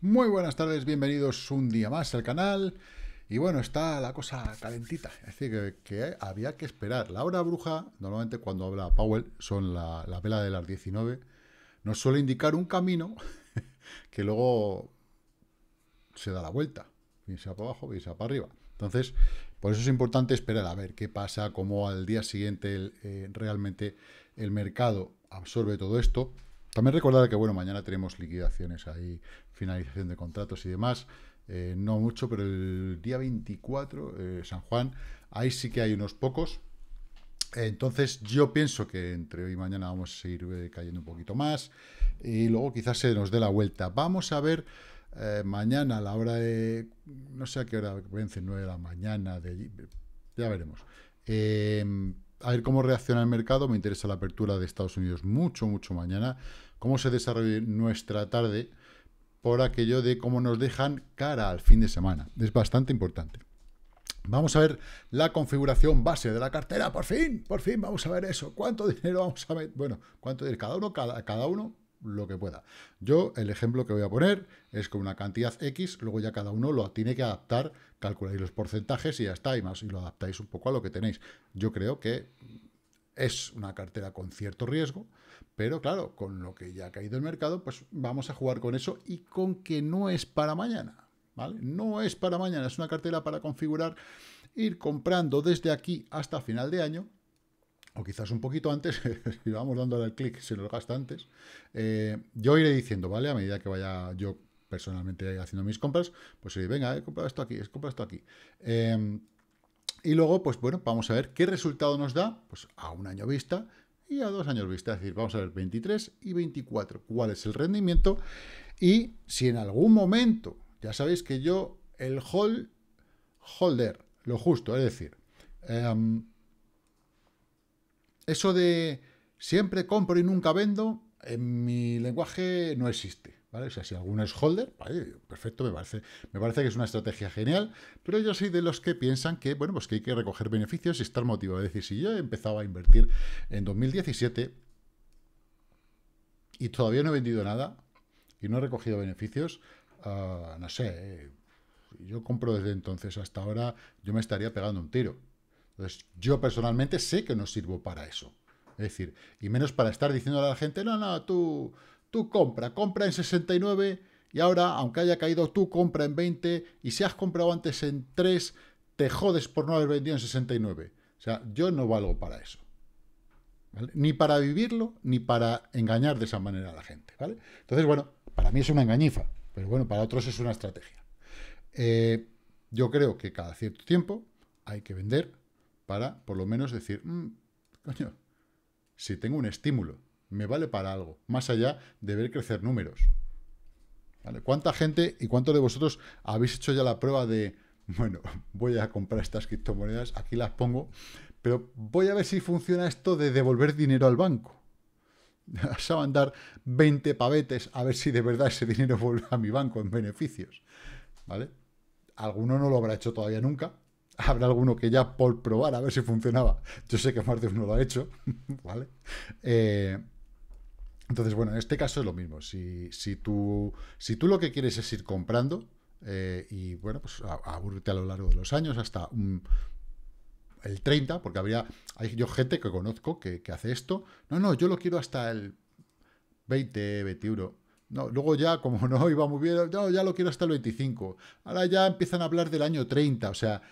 Muy buenas tardes, bienvenidos un día más al canal. Y bueno, está la cosa calentita, es decir, que había que esperar. La hora bruja, normalmente cuando habla Powell, son la vela de las 19, nos suele indicar un camino que luego se da la vuelta, bien sea para abajo, bien sea para arriba. Entonces, por eso es importante esperar a ver qué pasa, cómo al día siguiente realmente el mercado absorbe todo esto. También recordar que, bueno, mañana tenemos liquidaciones ahí, finalización de contratos y demás. No mucho, pero el día 24, San Juan, ahí sí que hay unos pocos. Entonces, yo pienso que entre hoy y mañana vamos a seguir cayendo un poquito más. Y luego quizás se nos dé la vuelta. Vamos a ver mañana a la hora de... No sé a qué hora vence, 9 de la mañana. Ya veremos. A ver cómo reacciona el mercado. Me interesa la apertura de Estados Unidos mucho, mucho mañana. Cómo se desarrolle nuestra tarde por aquello de cómo nos dejan cara al fin de semana. Es bastante importante. Vamos a ver la configuración base de la cartera. Por fin vamos a ver eso. ¿Cuánto dinero vamos a meter? Bueno, ¿cuánto dinero? Cada uno lo que pueda. Yo, el ejemplo que voy a poner es con una cantidad X, luego ya cada uno lo tiene que adaptar, calculáis los porcentajes y ya está, y más, y lo adaptáis un poco a lo que tenéis. Yo creo que es una cartera con cierto riesgo, pero claro, con lo que ya ha caído el mercado, pues vamos a jugar con eso y con que no es para mañana, ¿vale? No es para mañana, es una cartera para configurar, ir comprando desde aquí hasta final de año, o quizás un poquito antes, si vamos dándole al clic, se nos gasta antes. Yo iré diciendo, ¿vale? A medida que vaya yo personalmente haciendo mis compras, pues venga, he comprado esto aquí, he comprado esto aquí. Y luego, pues bueno, vamos a ver qué resultado nos da, pues a un año vista y a 2 años vista. Es decir, vamos a ver 23 y 24, cuál es el rendimiento. Y si en algún momento, ya sabéis que yo, el holder, lo justo, es decir... eso de siempre compro y nunca vendo, en mi lenguaje no existe, ¿vale? O sea, si alguno es holder, vale, perfecto, me parece que es una estrategia genial, pero yo soy de los que piensan que, bueno, pues que hay que recoger beneficios y estar motivado. Es decir, si yo empezaba a invertir en 2017 y todavía no he vendido nada y no he recogido beneficios, no sé, yo compro desde entonces hasta ahora, yo me estaría pegando un tiro. Entonces, yo personalmente sé que no sirvo para eso. Es decir, y menos para estar diciéndole a la gente, no, no, tú compra en 69 y ahora, aunque haya caído, tú compra en 20 y si has comprado antes en 3, te jodes por no haber vendido en 69. O sea, yo no valgo para eso. ¿Vale? Ni para vivirlo, ni para engañar de esa manera a la gente. ¿Vale? Entonces, bueno, para mí es una engañifa, pero bueno, para otros es una estrategia. Yo creo que cada cierto tiempo hay que vender, para por lo menos decir, coño, si tengo un estímulo, me vale para algo, más allá de ver crecer números. ¿Vale? ¿Cuánta gente y cuántos de vosotros habéis hecho ya la prueba de, bueno, voy a comprar estas criptomonedas, aquí las pongo, pero voy a ver si funciona esto de devolver dinero al banco? Vas a mandar 20 pavetes a ver si de verdad ese dinero vuelve a mi banco en beneficios. ¿Vale? Alguno no lo habrá hecho todavía nunca. Habrá alguno que ya por probar a ver si funcionaba. Yo sé que más de uno lo ha hecho, ¿vale? Entonces, bueno, en este caso es lo mismo. Si tú lo que quieres es ir comprando y, bueno, pues aburrirte a lo largo de los años hasta el 30, porque hay yo gente que conozco que hace esto. No, no, yo lo quiero hasta el 20, 21... No, luego ya, como no iba muy bien, no, ya lo quiero hasta el 25. Ahora ya empiezan a hablar del año 30, o sea...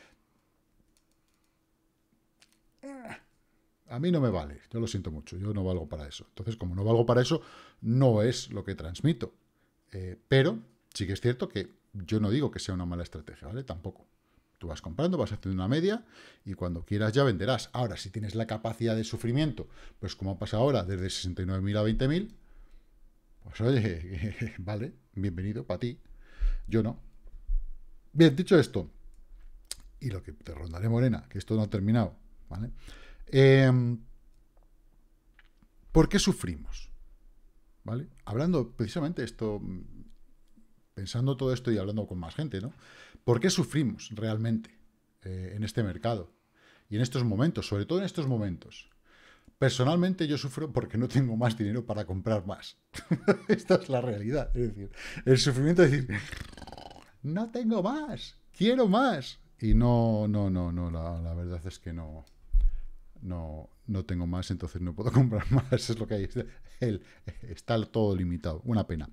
A mí no me vale, yo lo siento mucho, yo no valgo para eso. Entonces, como no valgo para eso, no es lo que transmito. Pero sí que es cierto que yo no digo que sea una mala estrategia, ¿vale? Tampoco. Tú vas comprando, vas haciendo una media y cuando quieras ya venderás. Ahora, si tienes la capacidad de sufrimiento, pues como pasa ahora, desde 69.000 a 20.000... Pues oye, vale, bienvenido para ti, yo no. Bien, dicho esto, y lo que te rondaré morena, que esto no ha terminado, ¿vale? ¿Por qué sufrimos? ¿Vale? Hablando precisamente esto, pensando todo esto y hablando con más gente, ¿no? ¿Por qué sufrimos realmente en este mercado? Y en estos momentos, sobre todo en estos momentos. Personalmente yo sufro porque no tengo más dinero para comprar más. Esta es la realidad. Es decir, el sufrimiento de decir, no tengo más, quiero más. Y no, la verdad es que no tengo más, entonces no puedo comprar más. Es lo que hay. Está todo limitado. Una pena.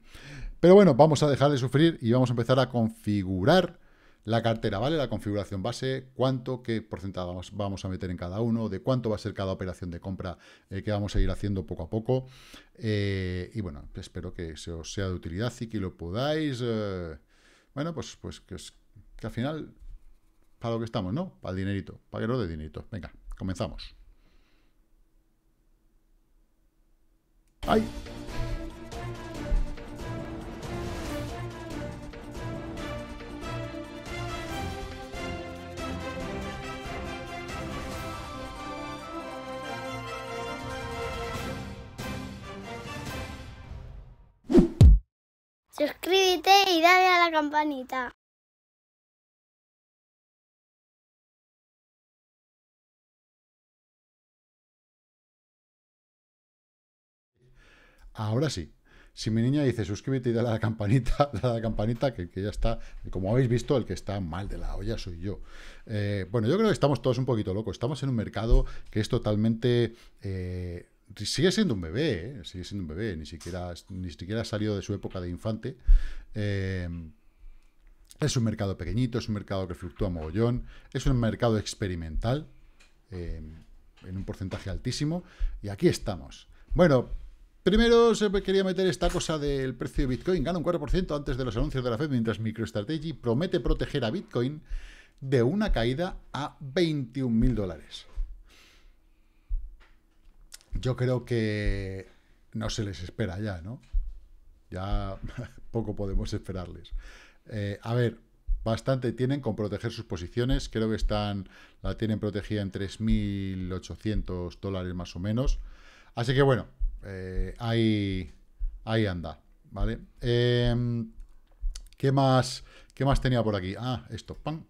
Pero bueno, vamos a dejar de sufrir y vamos a empezar a configurar la cartera, ¿vale? La configuración base, cuánto, qué porcentaje vamos a meter en cada uno, de cuánto va a ser cada operación de compra que vamos a ir haciendo poco a poco. Y bueno, espero que se os sea de utilidad y que lo podáis. Bueno, pues que al final, para lo que estamos, ¿no? Para el dinerito, para que no dé dinerito. Venga, comenzamos. ¡Ay! Suscríbete y dale a la campanita. Ahora sí, si mi niña dice suscríbete y dale a la campanita, que ya está, como habéis visto, el que está mal de la olla soy yo. Bueno, yo creo que estamos todos un poquito locos. Estamos en un mercado que es totalmente... sigue siendo un bebé, ¿eh? Sigue siendo un bebé, ni siquiera ha salido de su época de infante. Es un mercado pequeñito, es un mercado que fluctúa mogollón, es un mercado experimental, en un porcentaje altísimo, y aquí estamos. Bueno, primero se quería meter esta cosa del precio de Bitcoin, gana un 4% antes de los anuncios de la FED, mientras MicroStrategy promete proteger a Bitcoin de una caída a 21.000 dólares. Yo creo que no se les espera ya, ¿no? Ya poco podemos esperarles. A ver, bastante tienen con proteger sus posiciones. Creo que la tienen protegida en 3.800 dólares más o menos. Así que bueno, ahí anda, ¿vale? ¿Qué más tenía por aquí? Ah, esto, ¡pam!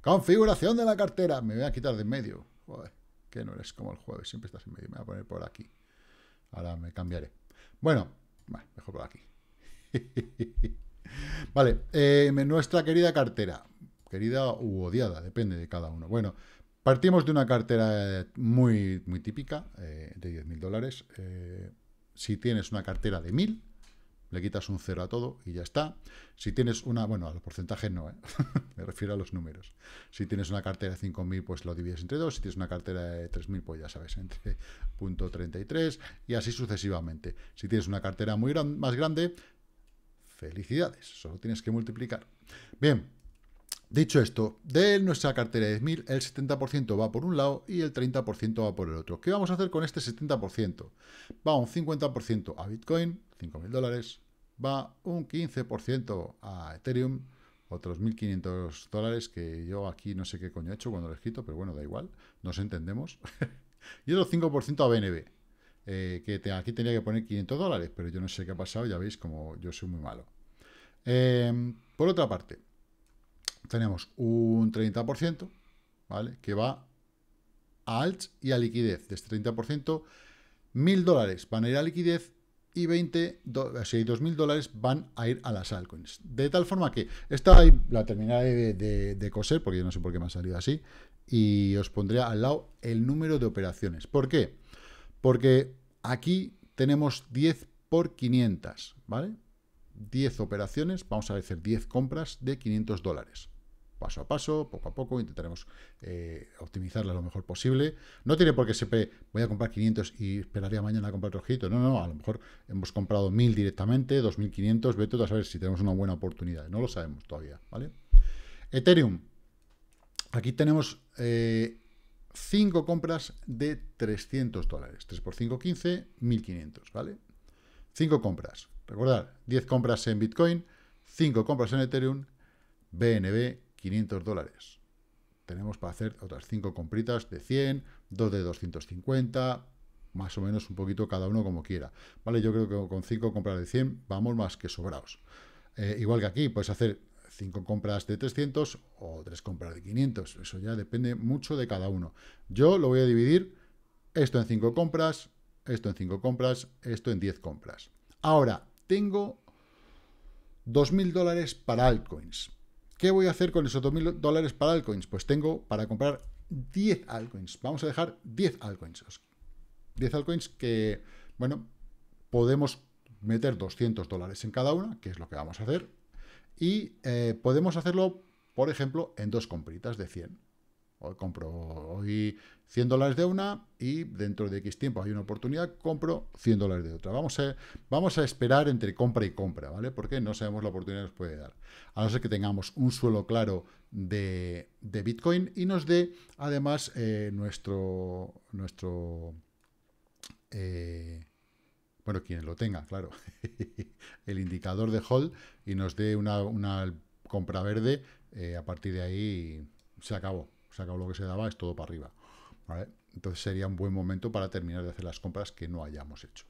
Configuración de la cartera. Me voy a quitar de en medio. Joder. Que no eres como el jueves, siempre estás en medio. Me voy a poner por aquí. Ahora me cambiaré. Bueno, mejor por aquí. Vale, nuestra querida cartera. Querida u odiada, depende de cada uno. Bueno, partimos de una cartera muy, muy típica, de 10.000 dólares. Si tienes una cartera de 1.000, le quitas un 0 a todo y ya está. Si tienes una... Bueno, a los porcentajes no, ¿eh? Me refiero a los números. Si tienes una cartera de 5.000, pues lo divides entre 2. Si tienes una cartera de 3.000, pues ya sabes, entre 0.33 y así sucesivamente. Si tienes una cartera muy más grande, felicidades. Solo tienes que multiplicar. Bien, dicho esto, de nuestra cartera de 10.000, el 70% va por un lado y el 30% va por el otro. ¿Qué vamos a hacer con este 70%? Va un 50% a Bitcoin, 5.000 dólares. Va un 15% a Ethereum, otros 1.500 dólares, que yo aquí no sé qué coño he hecho cuando lo he escrito, pero bueno, da igual, nos entendemos. Y otro 5% a BNB, aquí tenía que poner 500 dólares, pero yo no sé qué ha pasado, ya veis, como yo soy muy malo. Por otra parte, tenemos un 30%, ¿vale?, que va a ALTS y a liquidez. De este 30%, 1.000 dólares van a ir a liquidez, y 2.000 dólares van a ir a las altcoins. De tal forma que esta la terminaré de coser, porque yo no sé por qué me ha salido así, y os pondré al lado el número de operaciones. ¿Por qué? Porque aquí tenemos 10 por 500, ¿vale? 10 operaciones, vamos a hacer 10 compras de 500 dólares. Paso a paso, poco a poco, intentaremos optimizarla lo mejor posible. No tiene por qué siempre voy a comprar 500 y esperaré a mañana a comprar otro ojito. No, a lo mejor hemos comprado 1.000 directamente, 2.500, vete a saber si tenemos una buena oportunidad. No lo sabemos todavía, ¿vale? Ethereum. Aquí tenemos 5 compras de 300 dólares. 3 por 5, 15, 1.500, ¿vale? 5 compras. Recordad, 10 compras en Bitcoin, 5 compras en Ethereum, BNB, 500 dólares. Tenemos para hacer otras 5 compritas de 100, 2 de 250, más o menos un poquito cada uno como quiera. Vale, yo creo que con 5 compras de 100 vamos más que sobrados. Igual que aquí, puedes hacer 5 compras de 300 o 3 compras de 500. Eso ya depende mucho de cada uno. Yo lo voy a dividir esto en 5 compras, esto en 5 compras, esto en 10 compras. Ahora, tengo $2.000 para altcoins. ¿Qué voy a hacer con esos $2.000 para altcoins? Pues tengo para comprar 10 altcoins. Vamos a dejar 10 altcoins. 10 altcoins que, bueno, podemos meter $200 en cada una, que es lo que vamos a hacer. Y podemos hacerlo, por ejemplo, en 2 compritas de 100. Hoy compro hoy $100 de una y dentro de X tiempo hay una oportunidad, compro $100 de otra. Vamos a esperar entre compra y compra, ¿vale? Porque no sabemos la oportunidad que nos puede dar. A no ser que tengamos un suelo claro de Bitcoin y nos dé, además, bueno, quien lo tenga, claro, el indicador de hold y nos dé una compra verde, a partir de ahí se acabó. Se acabó lo que se daba, es todo para arriba, ¿vale? Entonces sería un buen momento para terminar de hacer las compras que no hayamos hecho.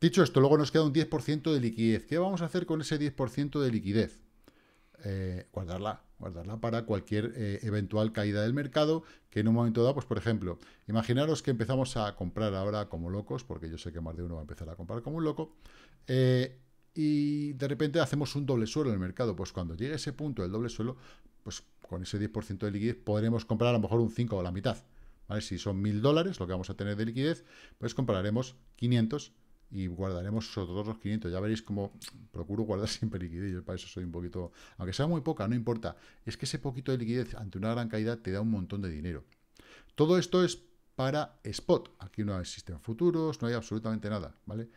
Dicho esto, luego nos queda un 10% de liquidez. ¿Qué vamos a hacer con ese 10% de liquidez? Guardarla para cualquier eventual caída del mercado, que en un momento dado, pues por ejemplo, imaginaros que empezamos a comprar ahora como locos, porque yo sé que más de uno va a empezar a comprar como un loco, y de repente hacemos un doble suelo en el mercado. Pues cuando llegue ese punto del doble suelo, pues con ese 10% de liquidez podremos comprar a lo mejor un 5 o la mitad, ¿vale? Si son $1.000 lo que vamos a tener de liquidez, pues compraremos 500 y guardaremos otros los 500. Ya veréis cómo procuro guardar siempre liquidez. Yo para eso soy un poquito... Aunque sea muy poca, no importa. Es que ese poquito de liquidez ante una gran caída te da un montón de dinero. Todo esto es para spot. Aquí no existen futuros, no hay absolutamente nada, ¿vale?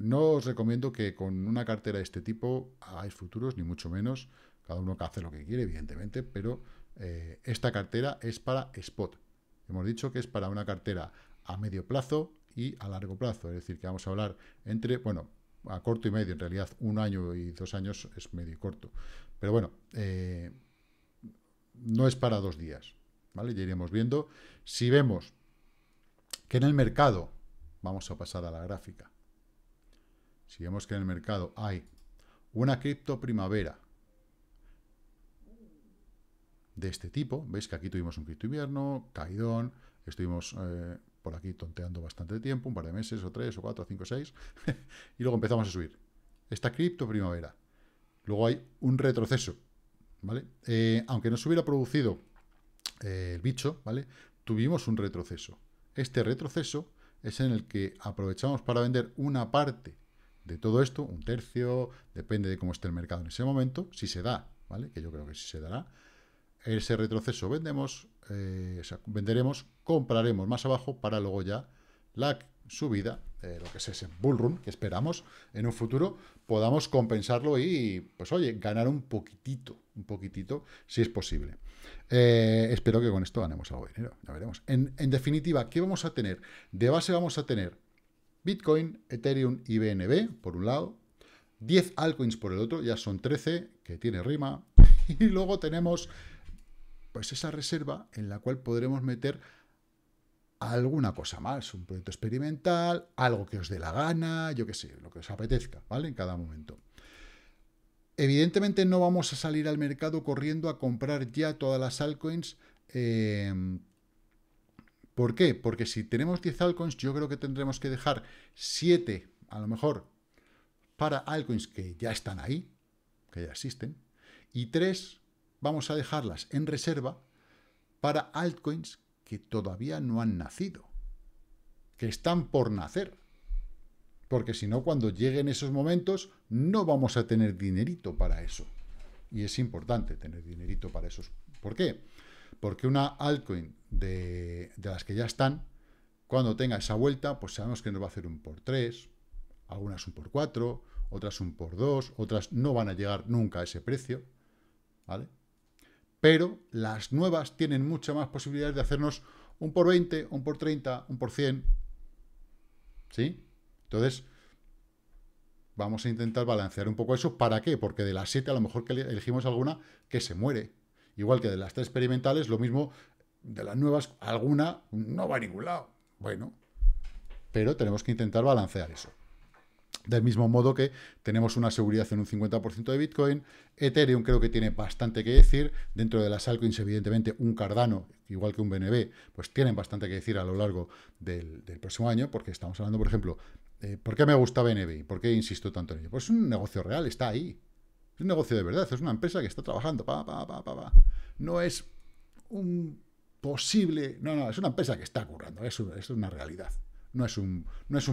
No os recomiendo que con una cartera de este tipo hagáis futuros, ni mucho menos. Cada uno que hace lo que quiere, evidentemente, pero esta cartera es para spot. Hemos dicho que es para una cartera a medio plazo y a largo plazo. Es decir, que vamos a hablar entre, bueno, a corto y medio. En realidad, 1 año y 2 años es medio y corto. Pero bueno, no es para 2 días, ¿vale? Ya iremos viendo. Si vemos que en el mercado, vamos a pasar a la gráfica. Si vemos que en el mercado hay una cripto primavera de este tipo, veis que aquí tuvimos un cripto invierno, caidón, estuvimos por aquí tonteando bastante tiempo, un par de meses, o 3, o 4, o 5, o 6, y luego empezamos a subir. Esta cripto primavera. Luego hay un retroceso, ¿vale? Aunque no se hubiera producido el bicho, ¿vale? Tuvimos un retroceso. Este retroceso es en el que aprovechamos para vender una parte de todo esto, un tercio, depende de cómo esté el mercado en ese momento, si se da, ¿vale? Que yo creo que sí se dará. Ese retroceso vendemos, venderemos, compraremos más abajo para luego ya la subida, lo que es ese bull run que esperamos en un futuro, podamos compensarlo y, pues oye, ganar un poquitito, si es posible. Espero que con esto ganemos algo de dinero, ya veremos. En definitiva, ¿qué vamos a tener? De base vamos a tener Bitcoin, Ethereum y BNB, por un lado, 10 altcoins por el otro, ya son 13, que tiene rima, y luego tenemos... pues esa reserva en la cual podremos meter alguna cosa más, un proyecto experimental, algo que os dé la gana, yo qué sé, lo que os apetezca, ¿vale? En cada momento. Evidentemente no vamos a salir al mercado corriendo a comprar ya todas las altcoins. ¿Por qué? Porque si tenemos 10 altcoins, yo creo que tendremos que dejar 7, a lo mejor, para altcoins que ya están ahí, que ya existen, y 3... vamos a dejarlas en reserva para altcoins que todavía no han nacido, que están por nacer. Porque si no, cuando lleguen esos momentos, no vamos a tener dinerito para eso. Y es importante tener dinerito para eso. ¿Por qué? Porque una altcoin de las que ya están, cuando tenga esa vuelta, pues sabemos que nos va a hacer un por 3, algunas un por 4, otras un por 2, otras no van a llegar nunca a ese precio, ¿vale? Pero las nuevas tienen muchas más posibilidades de hacernos un por 20, un por 30, un por 100. ¿Sí? Entonces, vamos a intentar balancear un poco eso. ¿Para qué? Porque de las 7 a lo mejor que elegimos alguna que se muere. Igual que de las 3 experimentales, lo mismo de las nuevas, alguna no va a ningún lado. Bueno, pero tenemos que intentar balancear eso. Del mismo modo que tenemos una seguridad en un 50% de Bitcoin, Ethereum creo que tiene bastante que decir, dentro de las altcoins evidentemente un Cardano, igual que un BNB, pues tienen bastante que decir a lo largo del próximo año, porque estamos hablando, por ejemplo, ¿por qué me gusta BNB? ¿Por qué insisto tanto en ello? Pues es un negocio real, está ahí, es un negocio de verdad, es una empresa que está trabajando, no es un posible, no, es una empresa que está currando, es una realidad, no es un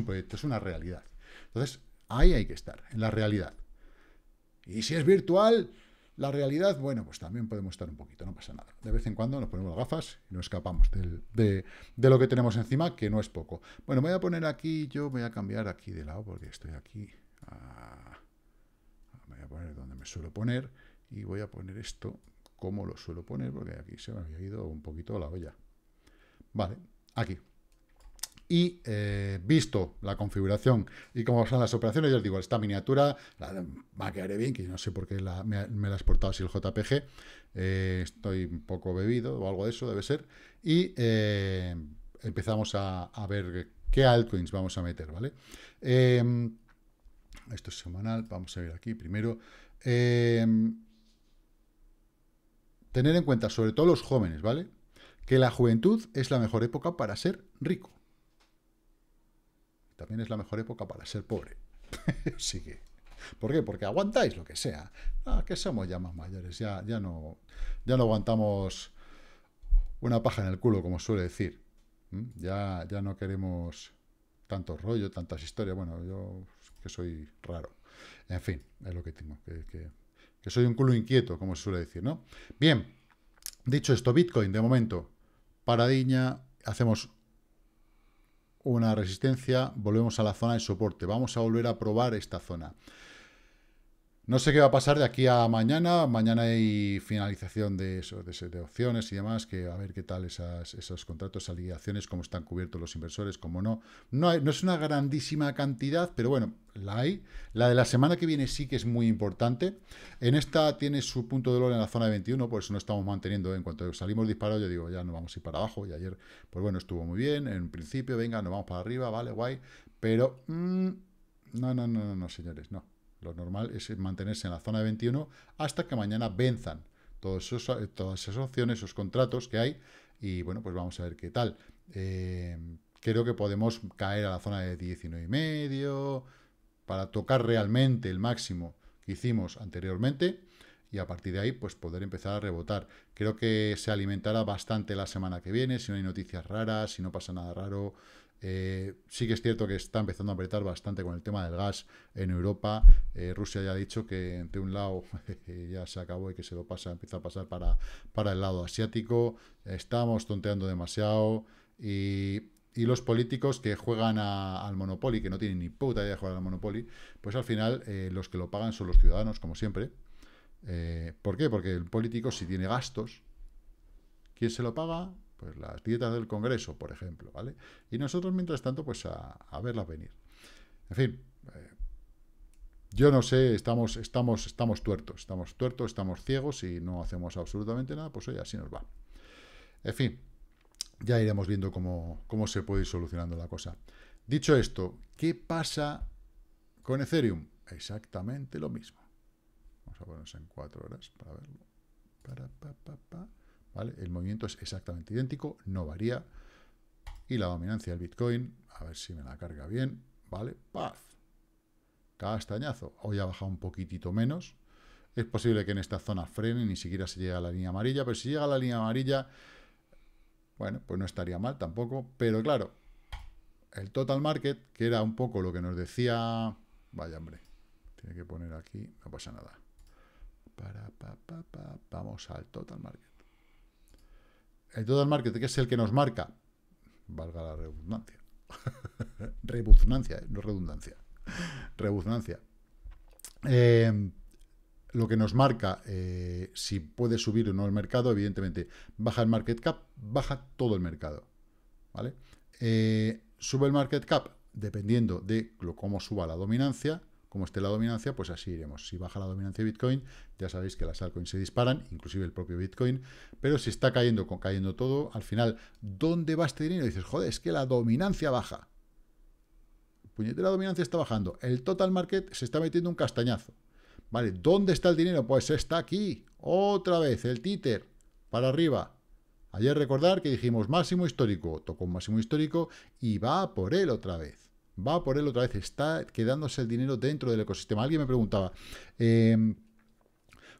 proyecto, es una realidad. Entonces, ahí hay que estar, en la realidad. Y si es virtual, la realidad, bueno, pues también podemos estar un poquito, no pasa nada. De vez en cuando nos ponemos las gafas y nos escapamos de lo que tenemos encima, que no es poco. Bueno, me voy a poner aquí, yo voy a cambiar aquí de lado, porque estoy aquí. Me voy a poner donde me suelo poner y voy a poner esto como lo suelo poner, porque aquí se me había ido un poquito la olla. Vale, aquí. Y visto la configuración y cómo son las operaciones, ya os digo, esta miniatura la quedaré bien, que no sé por qué me la ha exportado así el JPG. Estoy un poco bebido o algo de eso, debe ser. Y empezamos a ver qué altcoins vamos a meter, ¿vale? Esto es semanal, vamos a ver aquí primero. Tener en cuenta, sobre todo los jóvenes, ¿vale? Que la juventud es la mejor época para ser rico. También es la mejor época para ser pobre. Así que, ¿por qué? Porque aguantáis lo que sea. Ah, que somos ya más mayores, ya no aguantamos una paja en el culo, como suele decir. Ya no queremos tanto rollo, tantas historias. Bueno, yo que soy raro. En fin, es lo que tengo, que soy un culo inquieto, como se suele decir, ¿no? Bien, dicho esto, Bitcoin, de momento, paradiña, hacemos una resistencia, volvemos a la zona de soporte, vamos a volver a probar esta zona. No sé qué va a pasar de aquí a mañana, mañana hay finalización de opciones y demás, que a ver qué tal esos contratos, alineaciones, cómo están cubiertos los inversores, cómo no. No es una grandísima cantidad, pero bueno, la hay. La de la semana que viene sí que es muy importante. En esta tiene su punto de dolor en la zona de 21, por eso no estamos manteniendo. En cuanto salimos disparados, yo digo, ya no vamos a ir para abajo. Y ayer, pues bueno, estuvo muy bien. En principio, venga, nos vamos para arriba, vale, guay. Pero, no, señores, no. Lo normal es mantenerse en la zona de 21 hasta que mañana venzan todas esas opciones, esos contratos que hay. Y bueno, pues vamos a ver qué tal. Creo que podemos caer a la zona de 19,5 para tocar realmente el máximo que hicimos anteriormente. Y a partir de ahí, pues poder empezar a rebotar. Creo que se alimentará bastante la semana que viene, si no hay noticias raras, si no pasa nada raro. Sí que es cierto que está empezando a apretar bastante con el tema del gas en Europa. Rusia ya ha dicho que de un lado ya se acabó y que se lo pasa, empieza a pasar para el lado asiático. Estamos tonteando demasiado. Y los políticos que juegan al Monopoly, que no tienen ni puta idea de jugar al Monopoly, pues al final los que lo pagan son los ciudadanos, como siempre. ¿Por qué? Porque el político, si tiene gastos, ¿quién se lo paga? Pues las dietas del Congreso, por ejemplo, ¿vale? Y nosotros, mientras tanto, pues a verlas venir. En fin, yo no sé, estamos tuertos, estamos ciegos y no hacemos absolutamente nada, pues oye, así nos va. En fin, ya iremos viendo cómo se puede ir solucionando la cosa. Dicho esto, ¿qué pasa con Ethereum? Exactamente lo mismo. Vamos a ponernos en 4 horas para verlo. ¿Vale? El movimiento es exactamente idéntico, no varía. Y la dominancia del Bitcoin, a ver si me la carga bien, ¿vale? ¡Paf! Castañazo. Hoy ha bajado un poquitito menos. Es posible que en esta zona frene, ni siquiera se llegue a la línea amarilla, pero si llega a la línea amarilla, bueno, pues no estaría mal tampoco. Pero claro, el total market, que era un poco lo que nos decía... Vaya, hombre, tiene que poner aquí, no pasa nada. Vamos al total market. El total market, que es el que nos marca, valga la redundancia, lo que nos marca si puede subir o no el mercado, evidentemente, baja el market cap, baja todo el mercado, ¿vale? Sube el market cap, dependiendo de cómo suba la dominancia, como esté la dominancia, pues así iremos. Si baja la dominancia de Bitcoin, ya sabéis que las altcoins se disparan, inclusive el propio Bitcoin, pero si está cayendo todo, al final, ¿dónde va este dinero? Y dices, joder, es que la dominancia baja. puñetera dominancia está bajando, el total market se está metiendo un castañazo. Vale, ¿dónde está el dinero? Pues está aquí, otra vez, el títer, para arriba. Ayer recordar que dijimos máximo histórico, tocó un máximo histórico y va por él otra vez. Va por él otra vez, está quedándose el dinero dentro del ecosistema. Alguien me preguntaba,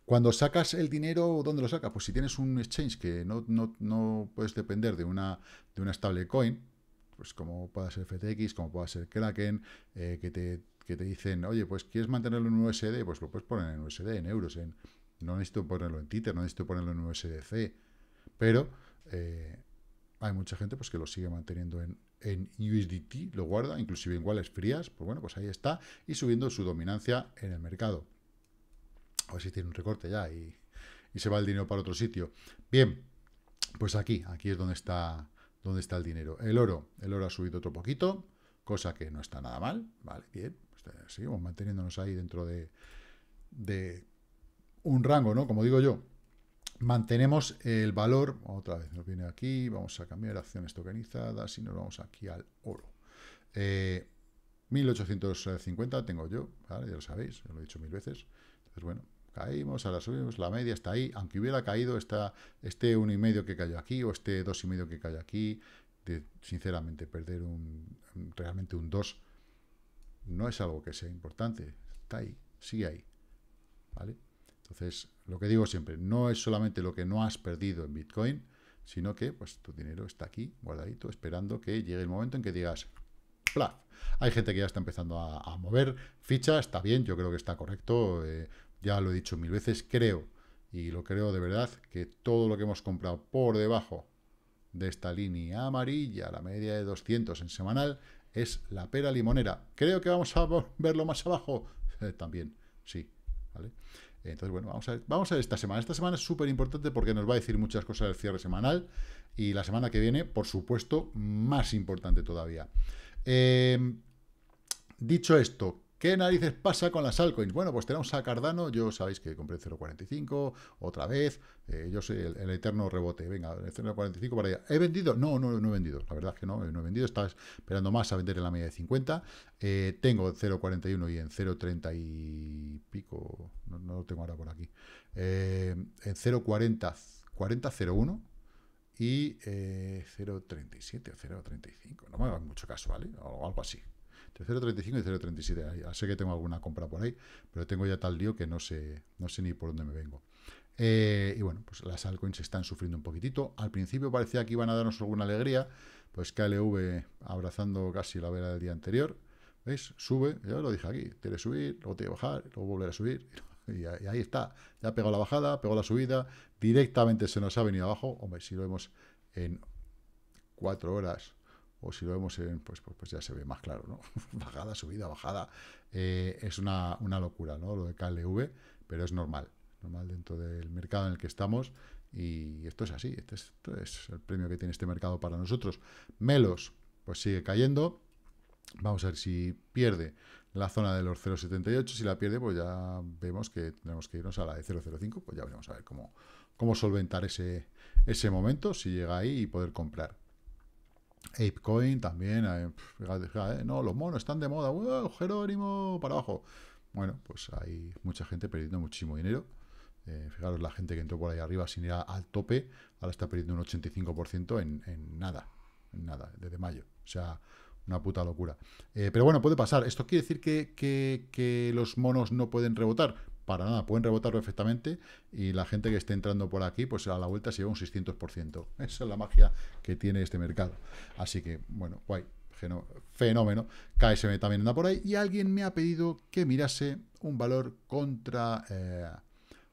cuando sacas el dinero, ¿dónde lo sacas? Pues si tienes un exchange que no puedes depender de una stablecoin, pues como pueda ser FTX, como pueda ser Kraken, que te dicen, oye, pues ¿quieres mantenerlo en USD? Pues lo puedes poner en USD, en euros, no necesito ponerlo en Tether, no necesito ponerlo en USDC, pero hay mucha gente pues que lo sigue manteniendo en USDT, lo guarda, inclusive en wallets frías, pues bueno, pues ahí está, y subiendo su dominancia en el mercado. A ver si tiene un recorte ya y se va el dinero para otro sitio. Bien, pues aquí es donde está el dinero. El oro ha subido otro poquito, cosa que no está nada mal, vale, bien, pues seguimos manteniéndonos ahí dentro de un rango, ¿no? Como digo yo, mantenemos el valor, otra vez nos viene aquí, vamos a cambiar acciones tokenizadas y nos vamos aquí al oro. 1850 tengo yo, ¿vale? Ya lo sabéis, ya lo he dicho 1000 veces, entonces bueno, caímos, ahora subimos, la media está ahí, aunque hubiera caído este 1,5 que cayó aquí o este 2,5 que cayó aquí, sinceramente perder realmente un 2 no es algo que sea importante, está ahí, sigue ahí, ¿vale? Entonces, lo que digo siempre, no es solamente lo que no has perdido en Bitcoin, sino que pues tu dinero está aquí, guardadito, esperando que llegue el momento en que digas ¡plaf! Hay gente que ya está empezando a mover ficha, está bien, yo creo que está correcto, ya lo he dicho 1000 veces, creo, y lo creo de verdad, que todo lo que hemos comprado por debajo de esta línea amarilla, la media de 200 en semanal, es la pera limonera. Creo que vamos a verlo más abajo también, sí, ¿vale? Entonces, bueno, vamos a ver esta semana. Esta semana es súper importante porque nos va a decir muchas cosas del cierre semanal y la semana que viene, por supuesto, más importante todavía. Dicho esto, ¿qué narices pasa con las altcoins? Bueno, pues tenemos a Cardano, yo sabéis que compré 0.45, otra vez, yo soy el eterno rebote, venga, 0.45 para allá. ¿He vendido? No he vendido, la verdad es que no he vendido, estaba esperando más a vender en la media de 50, tengo 0.41 y en 0.30 y pico, no lo tengo ahora por aquí, en 0.40, 40.01 y 0.37 o 0.35, no me hagan mucho caso, ¿vale? O algo así. 0.35 y 0.37, ya sé que tengo alguna compra por ahí, pero tengo ya tal lío que no sé ni por dónde me vengo. Y bueno, pues las altcoins están sufriendo un poquitito. Al principio parecía que iban a darnos alguna alegría, pues KLV abrazando casi la vela del día anterior, ¿veis? Sube, ya lo dije aquí, tiene que subir, luego tiene que bajar, luego volver a subir, y ahí está, ya pegó la bajada, pegó la subida, directamente se nos ha venido abajo. Hombre, si lo vemos en 4 horas... o si lo vemos en, pues ya se ve más claro, ¿no? Bajada, subida, bajada. Es una locura, ¿no? Lo de KLV, pero es normal dentro del mercado en el que estamos, y esto es así, esto es el premio que tiene este mercado para nosotros. Melos, pues sigue cayendo, vamos a ver si pierde la zona de los 0.78, si la pierde, pues ya vemos que tenemos que irnos a la de 0.05, pues ya veremos a ver cómo solventar ese momento, si llega ahí y poder comprar. Apecoin también, fíjate, no, los monos están de moda, ¡wow, Jerónimo! Para abajo. Bueno, pues hay mucha gente perdiendo muchísimo dinero. Fijaros, la gente que entró por ahí arriba sin ir al tope, ahora está perdiendo un 85% en nada, desde mayo. O sea, una puta locura. Pero bueno, puede pasar. ¿Esto quiere decir que los monos no pueden rebotar? Para nada, pueden rebotar perfectamente y la gente que esté entrando por aquí, pues a la vuelta se lleva un 600%. Esa es la magia que tiene este mercado. Así que, bueno, guay, fenómeno. KSM también anda por ahí y alguien me ha pedido que mirase un valor contra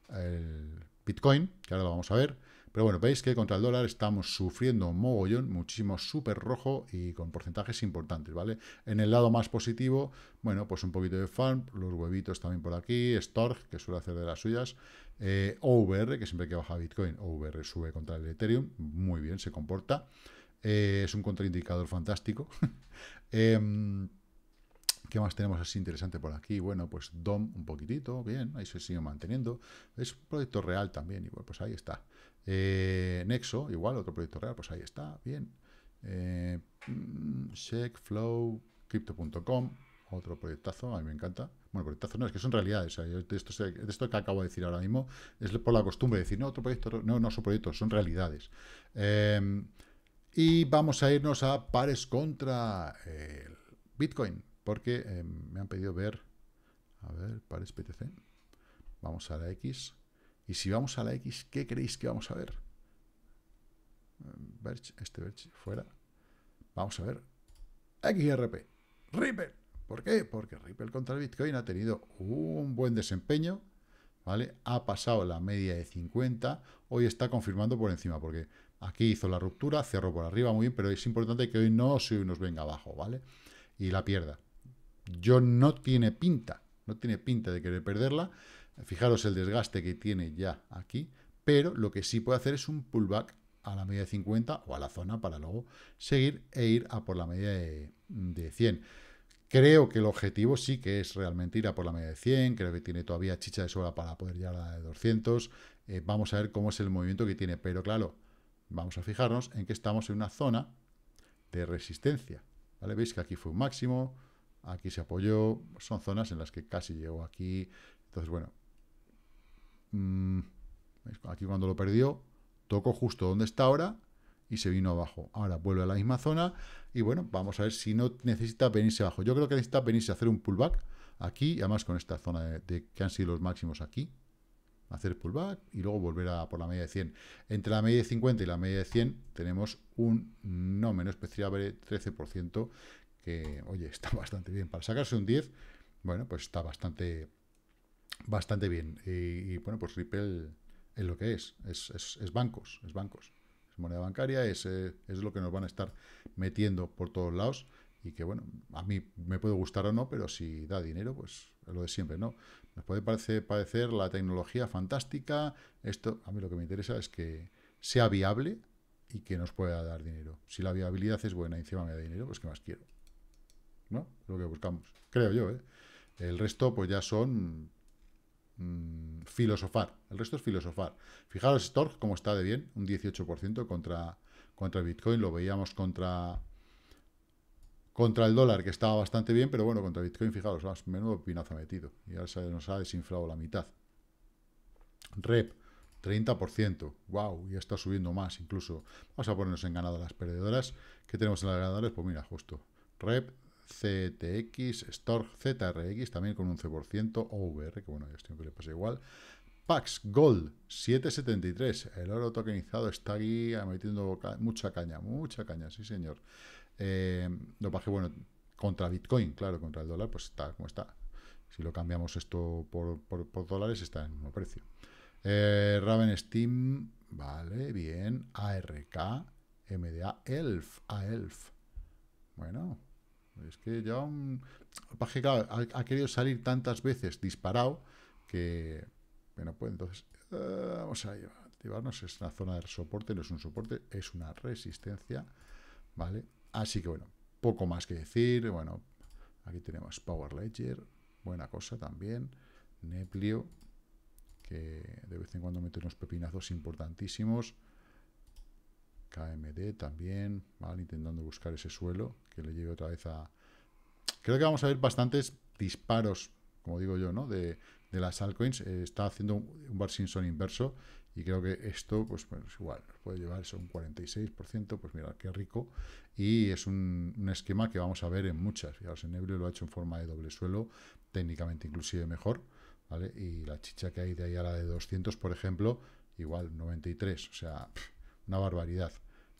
el Bitcoin, que ahora lo vamos a ver. Pero bueno, veis que contra el dólar estamos sufriendo un mogollón, muchísimo súper rojo y con porcentajes importantes, ¿vale? En el lado más positivo, bueno, pues un poquito de farm, los huevitos también por aquí, Stork, que suele hacer de las suyas, OVR, que siempre que baja Bitcoin, OVR sube contra el Ethereum, muy bien, se comporta, es un contraindicador fantástico. ¿Qué más tenemos así interesante por aquí? Bueno, pues DOM un poquitito, bien, ahí se sigue manteniendo. Es un proyecto real también, igual, pues ahí está. Nexo, igual, otro proyecto real, pues ahí está, bien. Check, Flow, Crypto.com, otro proyectazo, a mí me encanta. Bueno, proyectazo no, es que son realidades. O sea, yo de esto que acabo de decir ahora mismo es por la costumbre de decir, no, otro proyecto, no, no son proyectos, son realidades. Y vamos a irnos a pares contra el Bitcoin, porque me han pedido ver, a ver, pares BTC. Vamos a la X. Y si vamos a la X, ¿qué creéis que vamos a ver? Verge, este Verge, fuera. Vamos a ver XRP, Ripple. ¿Por qué? Porque Ripple contra el Bitcoin ha tenido un buen desempeño, ¿vale? Ha pasado la media de 50, hoy está confirmando por encima, porque aquí hizo la ruptura, cerró por arriba, muy bien, pero es importante que hoy no se nos venga abajo, ¿vale? Y la pierda. Yo no tiene pinta de querer perderla. Fijaros el desgaste que tiene ya aquí, pero lo que sí puede hacer es un pullback a la media de 50 o a la zona para luego seguir e ir a por la media de 100. Creo que el objetivo sí que es realmente ir a por la media de 100, creo que tiene todavía chicha de sobra para poder llegar a la de 200. Vamos a ver cómo es el movimiento que tiene, pero claro, vamos a fijarnos en que estamos en una zona de resistencia, ¿vale? Veis que aquí fue un máximo, aquí se apoyó, son zonas en las que casi llegó aquí, entonces bueno, aquí cuando lo perdió, tocó justo donde está ahora y se vino abajo. Ahora vuelve a la misma zona y bueno, vamos a ver si no necesita venirse abajo. Yo creo que necesita venirse a hacer un pullback aquí, además con esta zona de que han sido los máximos aquí, hacer pullback y luego volver a por la media de 100. Entre la media de 50 y la media de 100 tenemos un no menos especial 13%, que oye, está bastante bien. Para sacarse un 10, bueno, pues está bastante bien. Y bueno, pues Ripple es lo que es bancos, es bancos. Moneda bancaria, es lo que nos van a estar metiendo por todos lados y que, bueno, a mí me puede gustar o no, pero si da dinero, pues lo de siempre, ¿no? Nos puede parecer la tecnología fantástica, esto, a mí lo que me interesa es que sea viable y que nos pueda dar dinero. Si la viabilidad es buena y encima me da dinero, pues ¿qué más quiero? ¿No? Es lo que buscamos, creo yo, ¿eh? El resto, pues ya son... filosofar, el resto es filosofar. Fijaros Stork como está de bien, un 18% contra Bitcoin, lo veíamos contra el dólar, que estaba bastante bien, pero bueno, contra Bitcoin, fijaros, menudo pinazo metido, y ahora se nos ha desinflado la mitad. REP, 30%, wow, ya está subiendo más incluso. Vamos a ponernos en ganadoras, perdedoras. ¿Qué tenemos en las ganadoras? Pues mira, justo REP, CTX, Stork, ZRX, también con 11%, OVR, que bueno, yo siempre le pasa igual. Pax Gold, 7,73. El oro tokenizado está aquí metiendo mucha caña, sí señor. Lo bajé, bueno, contra Bitcoin, claro, contra el dólar, pues está como está. Si lo cambiamos esto por dólares, está en el mismo precio. Raven Steam, vale, bien. ARK, MDA, AELF. Bueno... Es que ya ha querido salir tantas veces disparado que... Bueno, pues entonces vamos a activarnos. Es una zona de soporte, no es un soporte, es una resistencia, ¿vale? Así que, bueno, poco más que decir. Bueno, aquí tenemos Power Ledger, buena cosa también. Neplio, que de vez en cuando mete unos pepinazos importantísimos. KMD también, ¿vale? Intentando buscar ese suelo que le lleve otra vez a... Creo que vamos a ver bastantes disparos, como digo yo, ¿no? De las altcoins. Está haciendo un Bar Simpson inverso y creo que esto, pues bueno, es igual, nos puede llevar eso un 46%, pues mirad, qué rico. Y es un esquema que vamos a ver en muchas. Fijaros, en Neblio lo ha hecho en forma de doble suelo, técnicamente inclusive mejor, ¿vale? Y la chicha que hay de ahí a la de 200, por ejemplo, igual, 93, o sea... Una barbaridad.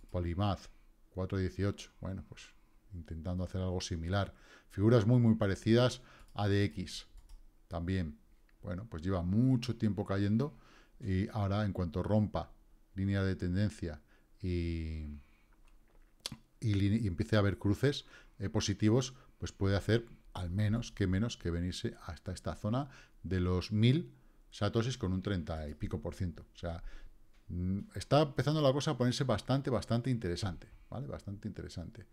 Polimath, 4.18. Bueno, pues intentando hacer algo similar. Figuras muy, muy parecidas. ADX también. Bueno, pues lleva mucho tiempo cayendo. Y ahora, en cuanto rompa línea de tendencia y empiece a haber cruces positivos, pues puede hacer al menos que venirse hasta esta zona de los 1.000 satosis con un 30 y pico %. O sea... Está empezando la cosa a ponerse bastante interesante, ¿vale? Bastante interesante.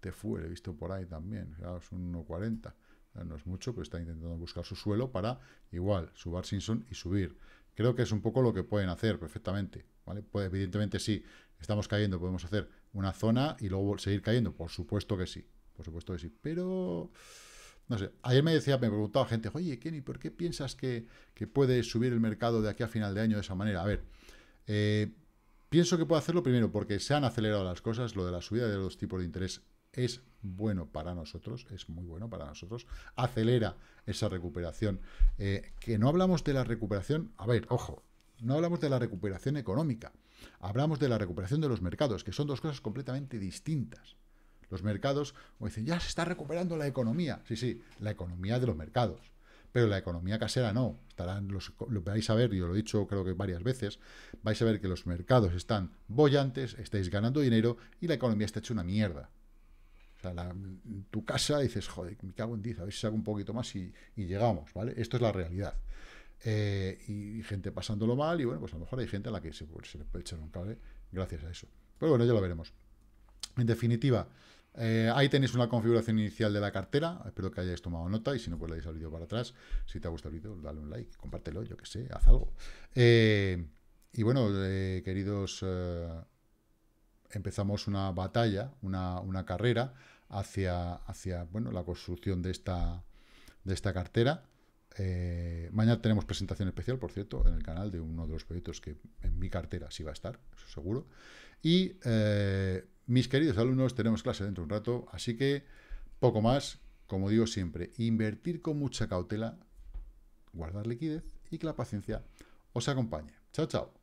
TFU he visto por ahí también, es un 1.40. No es mucho, pero está intentando buscar su suelo para, igual, subar Simpson y subir. Creo que es un poco lo que pueden hacer perfectamente, ¿vale? Pues evidentemente sí, estamos cayendo, podemos hacer una zona y luego seguir cayendo, por supuesto que sí, Por supuesto que sí, pero... no sé, ayer me preguntaba gente, oye, Kenny, ¿por qué piensas que puede subir el mercado de aquí a final de año de esa manera? A ver, pienso que puedo hacerlo primero porque se han acelerado las cosas, lo de la subida de los tipos de interés es bueno para nosotros, es muy bueno para nosotros, acelera esa recuperación. Que no hablamos de la recuperación, a ver, ojo, no hablamos de la recuperación económica, hablamos de la recuperación de los mercados, que son dos cosas completamente distintas. Los mercados, como dicen, ya se está recuperando la economía. Sí, sí, la economía de los mercados. Pero la economía casera no. Estarán lo vais a ver, y os lo he dicho creo que varias veces, vais a ver que los mercados están bollantes, estáis ganando dinero y la economía está hecha una mierda. O sea, tu casa dices, joder, me cago en 10, a ver si saco un poquito más y llegamos, ¿vale? Esto es la realidad. Y gente pasándolo mal y, bueno, pues a lo mejor hay gente a la que se le puede echar un cable gracias a eso. Pero bueno, ya lo veremos. En definitiva... ahí tenéis una configuración inicial de la cartera. Espero que hayáis tomado nota y si no, pues le dais al vídeo para atrás. Si te ha gustado el vídeo, dale un like, compártelo, yo que sé, haz algo. Y bueno, queridos, empezamos una batalla, una carrera hacia bueno, la construcción de esta cartera. Mañana tenemos presentación especial, por cierto, en el canal de uno de los proyectos que en mi cartera sí va a estar, eso seguro. Y mis queridos alumnos, tenemos clase dentro de un rato, así que poco más, como digo siempre, invertir con mucha cautela, guardar liquidez y que la paciencia os acompañe. Chao, chao.